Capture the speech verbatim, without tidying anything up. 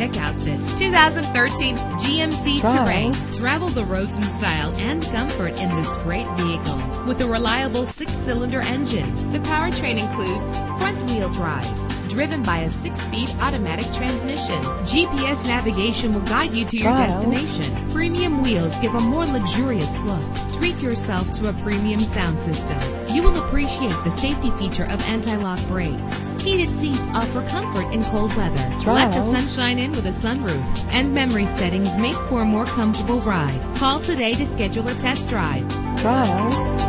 Check out this two thousand thirteen G M C Terrain. Travel the roads in style and comfort in this great vehicle. With a reliable six-cylinder engine, the powertrain includes front-wheel drive, driven by a six-speed automatic transmission. G P S navigation will guide you to your destination. Premium wheels give a more luxurious look. Treat yourself to a premium sound system. You will appreciate the safety feature of anti-lock brakes. Heated seats offer comfort in cold weather. Let the sunshine in with a sunroof, and memory settings make for a more comfortable ride. Call today to schedule a test drive. Bye.